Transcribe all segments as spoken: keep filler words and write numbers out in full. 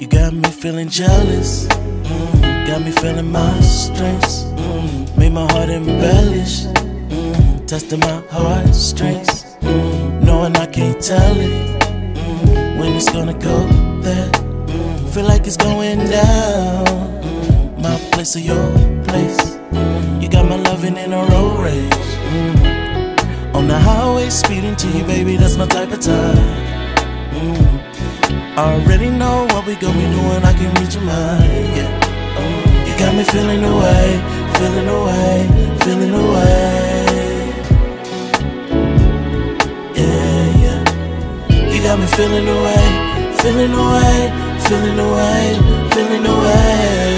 You got me feeling jealous, mm, got me feeling my strengths, mm, made my heart embellish, mm, testing my heartstrings, mm, knowing I can't tell it, mm, when it's gonna go there, mm, feel like it's going down, mm, my place or your place, mm, you got my loving in a road rage, mm, on the highway speeding to you, baby, that's my type of time. I already know what we gon' be doing, I can reach your mind, yeah. Oh, you got me feeling away, feeling away, feeling away. Yeah, yeah. You got me feeling away, feeling away, feeling away, feeling away.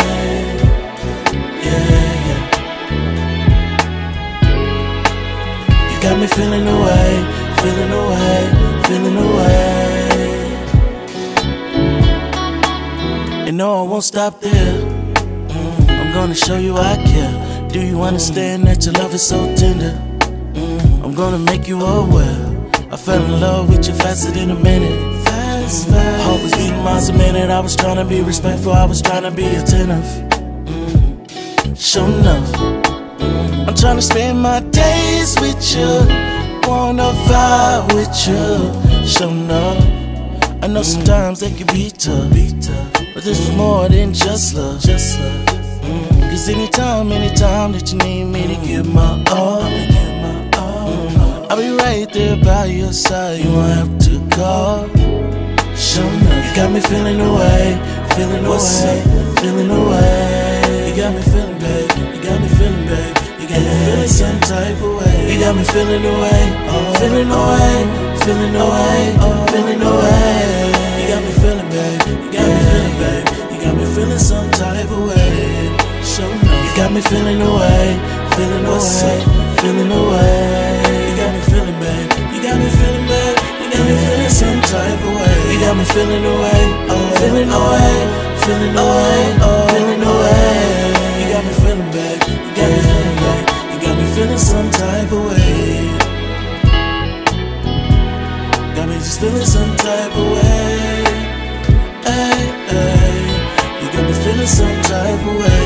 Yeah, yeah. You got me feeling away, feeling away, feeling away. No, I won't stop there, mm, I'm gonna show you I care. Do you understand that your love is so tender? Mm, I'm gonna make you aware. I fell in love with you faster than a minute. Fast, fast. Heart was beating miles a minute. I was trying to be respectful, I was trying to be attentive. Mm, sure enough, mm, I'm trying to spend my days with you, wanna vibe with you. Sure enough, I know sometimes they can be tough, but this is more than just love. Cause anytime, anytime that you need me to give my all, I'll be right there by your side, you won't have to call. You got me feeling away, feeling away, feeling away. You got me feeling, babe, you got me feeling, babe, you got me feeling some type of way. You got me feeling away, feeling away, feeling away, oh, feeling away. You got me feeling, babe, you got me feeling, babe, you got me feeling some type of way. Show me. You got me feeling away, feeling away, feeling away. You got me feeling, babe, you got me feeling, babe, you got me feeling some type of way. You got me feeling away, oh, feeling away, feeling away, oh, feeling away. You got me feeling, babe, you got me feeling, babe, you got me feeling some type of way. Just feeling some type of way, ay, ay. You got me feeling some type of way.